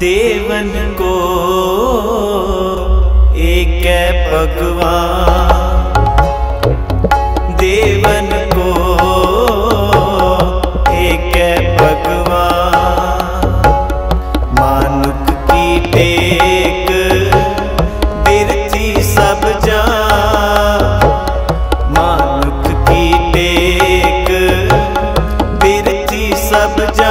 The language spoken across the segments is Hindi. देवन को एक भगवान, देवन को एक भगवान। मानुक की टेक बिरची सब जा, मानुक की टेक बिरची सब जा।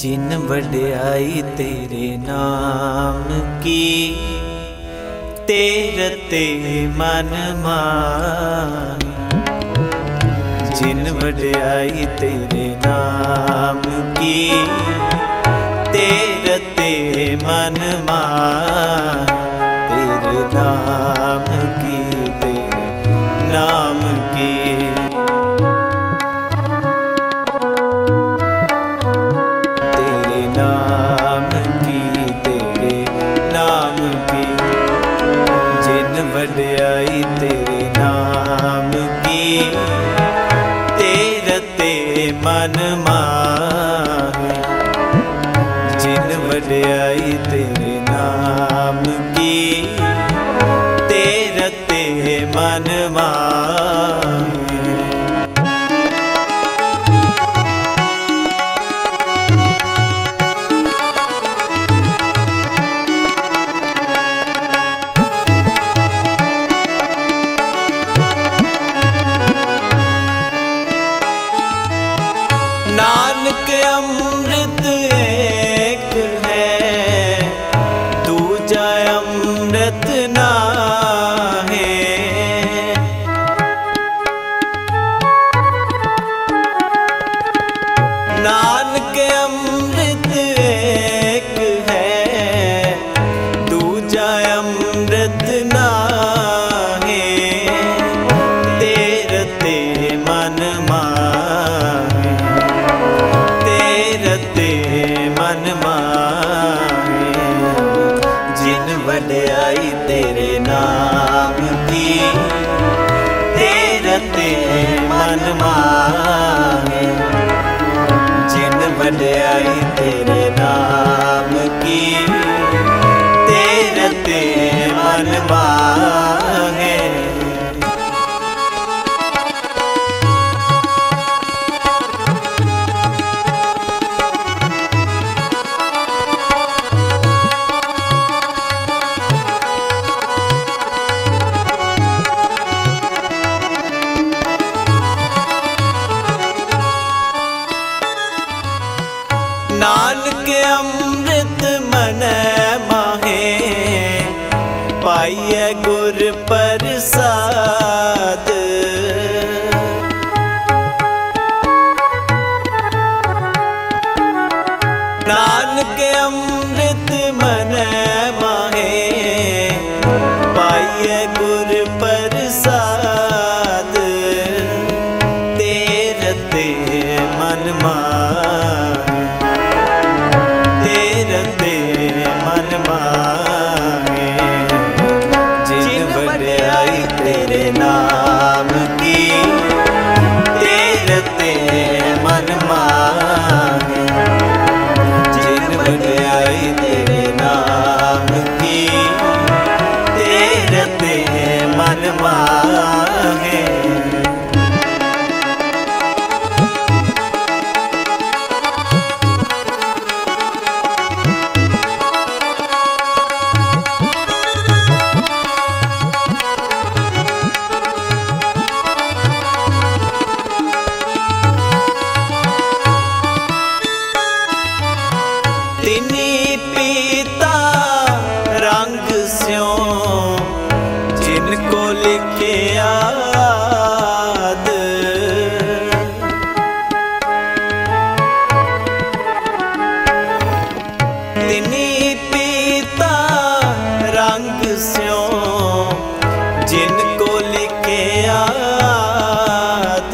जिन वड्याई तेरे नाम की तेरते मन मान। जिन वड्याई तेरे नाम की तेरते मन मान। तेरे नाम की, तेरे नाम की, नाम की, तेरे नाम की। जिन वड्याई तेरे नाम की तेरते मन माहे। जिन वड्याई तेरे नाम की तेरते मन माहे। नानक अमृत एक है, दूजा अमृत ना है। नानक अमृत एक है, दूजा अमृत ना है। तेरते मन माहे, तेरते मन माहे। जिन वड्याई तेरे नाम की तेरते मन माहे। जिन वड्याई तेरे नाम की तेरते मन माहे। नानक अमृत मन माहे, पाइए गुर प्रसाद। नानक अमृत मन माहे, पाइए गुर प्रसाद। तेरते मन माहे, तेरते मन माहे। जिन वड्याई तेरे नाम की तेरते मन माहे। जिन वड्याई तेरे नाम की तेरते मन माहे। तिनी पीता रंग स्यो जिनको लिखे याद। तिनी पीता रंग स्यो जिनको लिखे याद।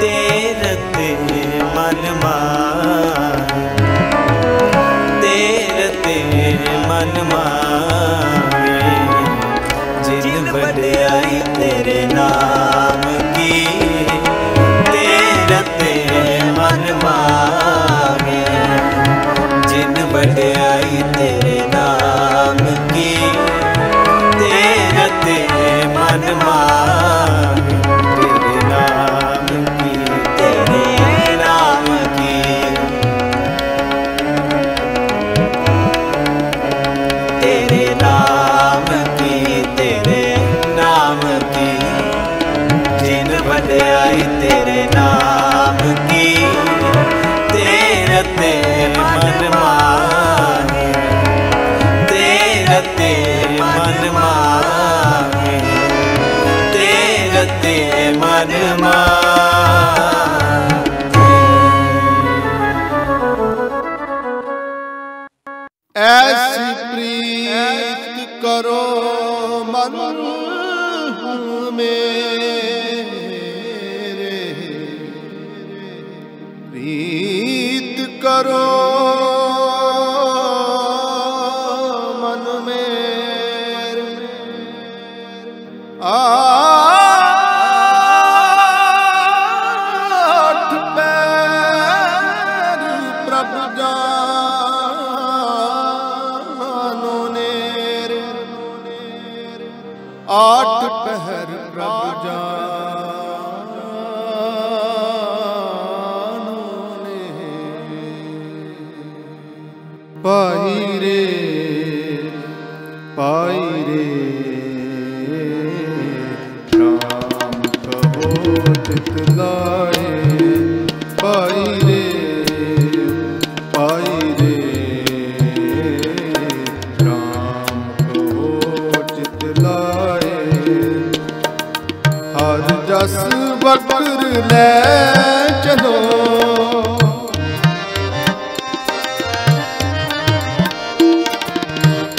तेरते मन माहे, तेरते मन माहे। जिन वड्याई तेरे नाम की तेरते मन माहे। जिन वड्याई तेरे नाम की तेरते मन माहे। तेरे नाम की, तेरे नाम की। प्रीत करो मन में आठ पैर प्रभु जानो नेर आठ पैर प्रभु जानो पाई रे पाई रे राम कहो जितलाए पाई रे पाई रे राम कहो जितलाए हर जस बकर ले चलो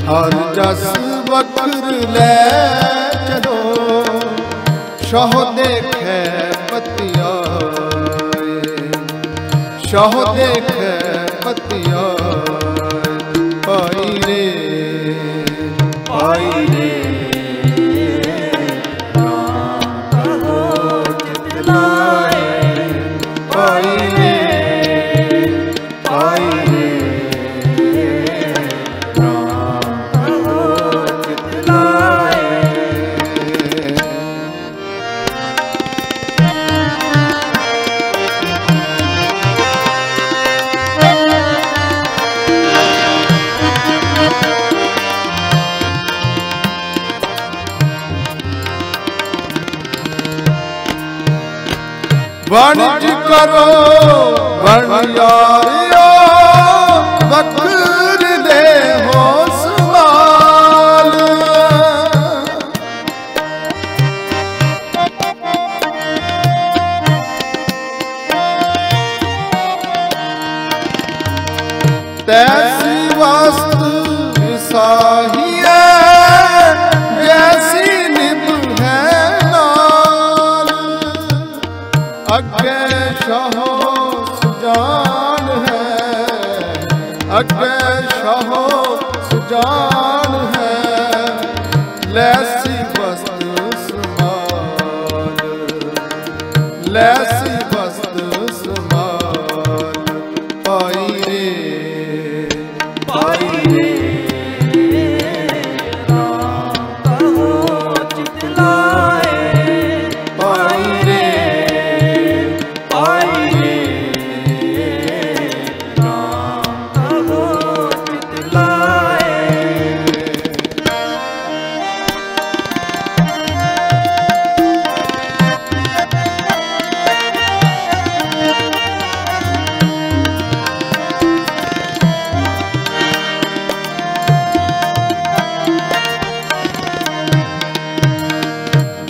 हर जस बकर ले चलो शह देखे पतिया शह देखे पतिया पाई रे वणज करो वणजारियो बकर दे हो सवाल तैसी वस्तु साही अगे शाहो सुजान है लैसी वस्तु समान लैसी वस्तु समान पाई रे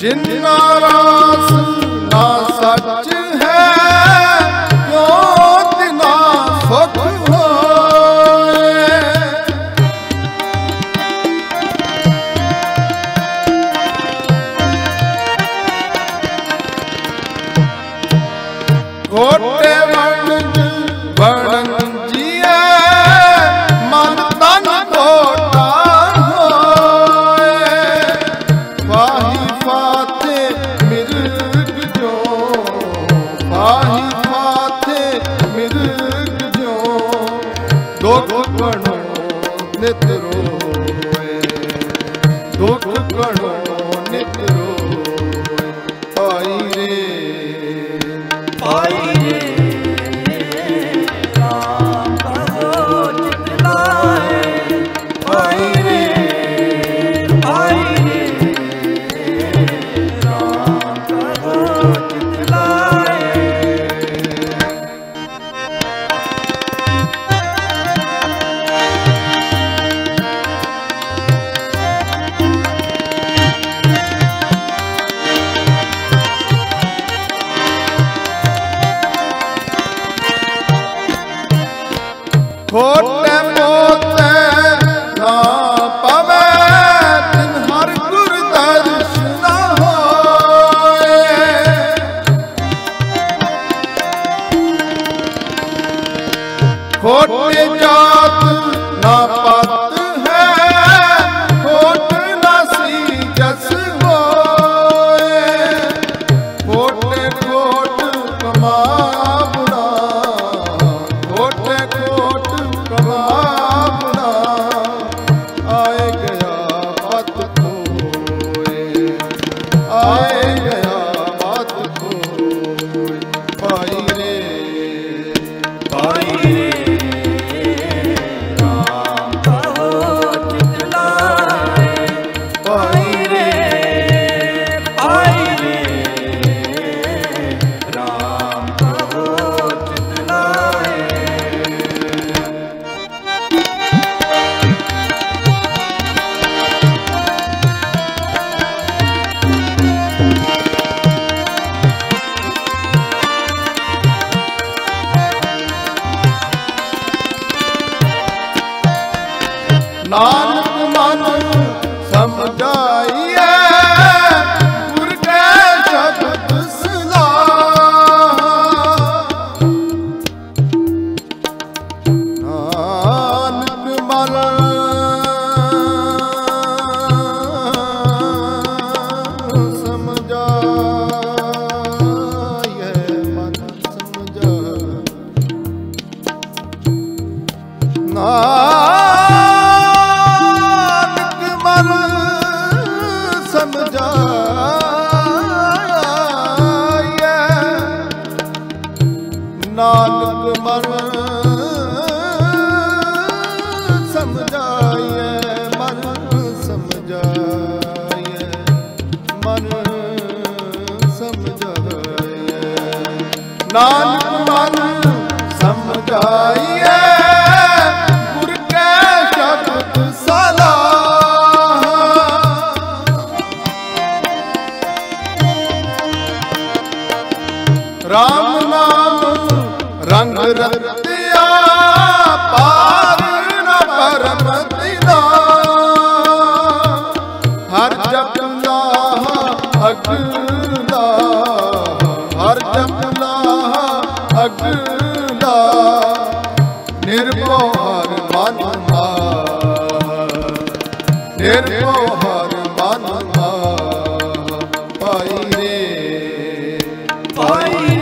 जिनका रास ना सच है क्यों तिना सुख होए खोटे वणज वणजिए मन तन खोटा दुख गणो नित रोए पाई रे पाई खोट निजात ना पत है खोट नसी जस होए खोटे खोट कमा बुना खोटे खोट कमा बुना आए गया मत खोए आए गया मत खोए भाई रे भाई रे नानक मन समझाइए गुर के शब्द सलाह नानक मन समझाइए मन समझा ना नानक मन समझाइए मन समझाइए मन समझाइए नानक मन समझाइए गुर के शब्द सलाह राम रंग रतिया पार न परम पिता हर जपला अगला हर जपला अगला निर्भो हर मन निर्भो हर मन भाई रे भाई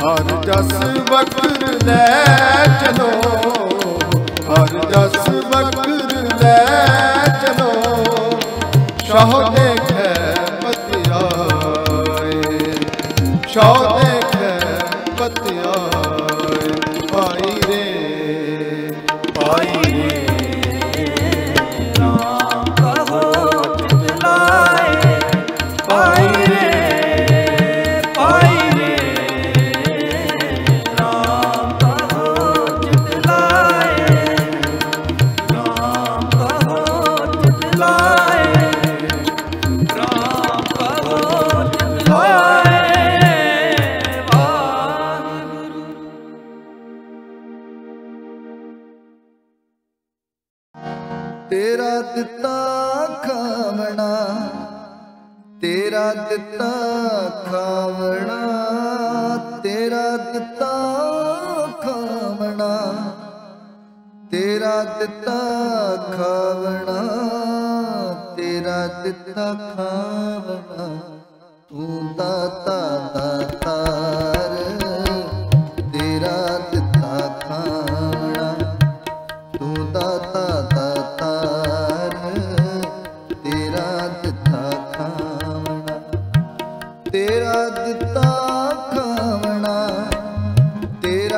हर जस बकर ले चलो हर जस बकर ले चलो शाह देखे पतिया शाह देखे पतिया भाई रे भाई रे राम कहो चितलाए भाई रे तेरा दिता खावना तेरा दिता खावना तेरा दिता खावना तेरा दिता खावना तेरा दिता खावना तू दाता दातार तेरा दिता खावना तू दाता तेरा दिता खावना तेरा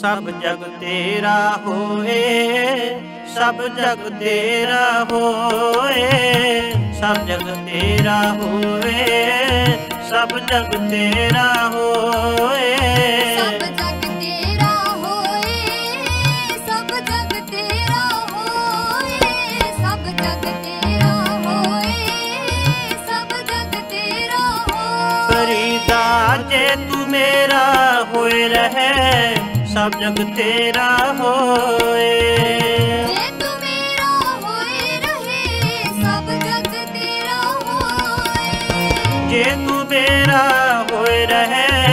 सब जग तेरा होए, सब जग तेरा होए, सब जग तेरा होए, सब जग तेरा होए, सब जग तेरा होए, सब जग तेरा होए, सब जग तेरा होए, सब जग तेरा होए। फरीदा जे तू मेरा होए रहे सब जग तेरा होए, जे तू मेरा होए रहे सब जग तेरा होए, जे तू मेरा होए रहे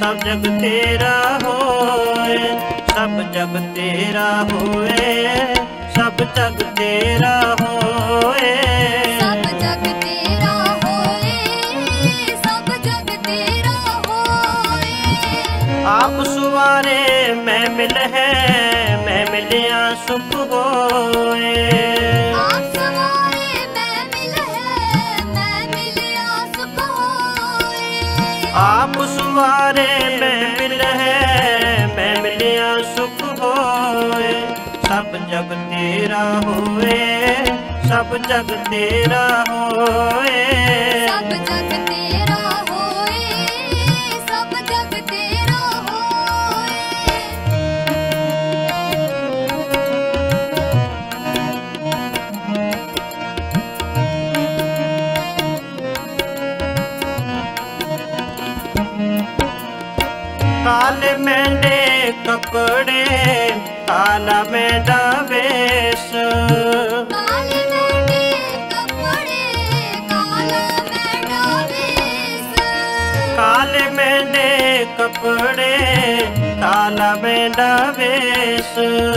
सब जग तेरा होए, सब जग तेरा होए, सब जग तेरा होए, सब जग तेरा होए, सब जग तेरा होए। आप सुवारे महमिल है महमिलिया सुख होए, आप सुवारे महमिल है महमिलिया सुख होए, आप सुवारे महमिल है महमिलिया सुख होए, सब जग तेरा होए, सब जग तेरा होए, सब जग तेरा होए, सब जग तेरा होए। काले मेंढे कपड़े काला मेरा वेश, काले मेरे कपड़े काला मेरा वेश, काले मेरे कपड़े काला मेरा वेश, काले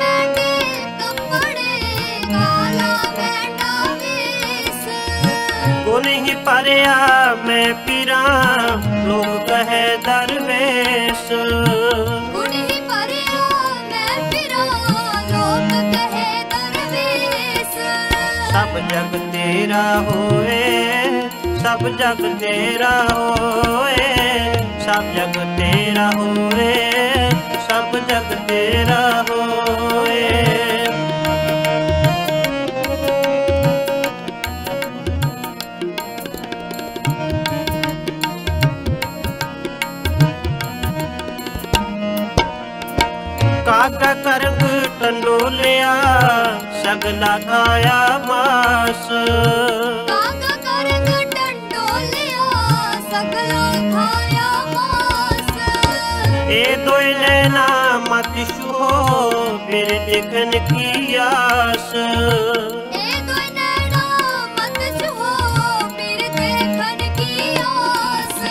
मेरे कपड़े काला मेरा वेश। गुन ही परया मैं पिरा लोग कहे दरवेश, सब जग तेरा होए, सब जग तेरा होए, सब जग तेरा होए, सब जग तेरा होए। काका करंग टंडोलिया सगला खाया मास, काका करंग टंडोलिया सगला खाया मास, ए दोय लेना मत छुओ मेरे देखन की आस, ए दोय लेना मत छुओ मेरे देखन की आस।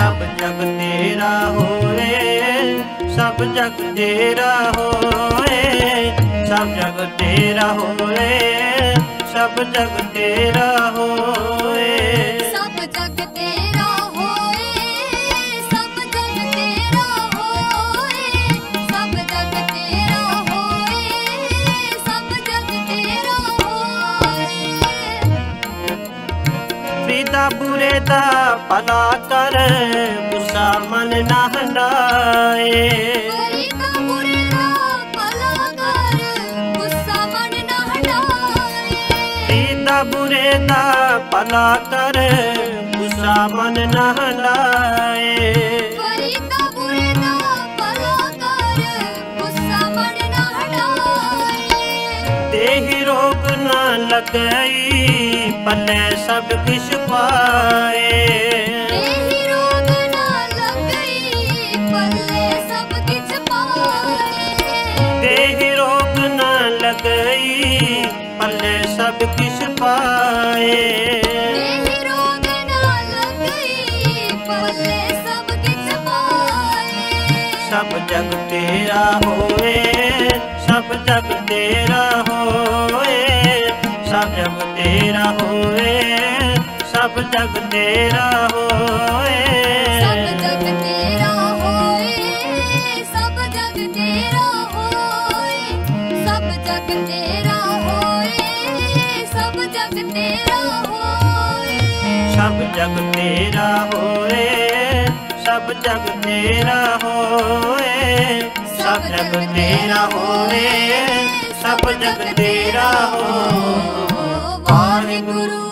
सब जग तेरा होए, सब जग तेरा होए, सब जग तेरा होए, सब जग तेरा होए, सब जग तेरा होए, सब जग तेरा होए, सब जग तेरा होए, सब जग तेरा होए। प्रीता बुरे दा भला कर गुस्सा मन ना हटाए, बुरे दा भला कर गुस्सा मन न हलाए, बुरे दा भला कर गुस्सा मन न हलाए। देहि रोग न लगई पले सब किश पाए, देहि रोग न लगई पले सब किश पाए, देहि रोग न लगई पले सब किश पाए, देहि रोग ना लगई पले सब किश पाए। सब जग तेरा होए, सब जग तेरा होए, सब जग तेरा होए, सब जग तेरा होए, सब जग तेरा होए, सब जग तेरा होए, सब जग तेरा होए, सब जग तेरा होए, सब जग तेरा होए, सब जग तेरा होए, सब जग तेरा होए, सब जग तेरा हो। वाहे गुरु।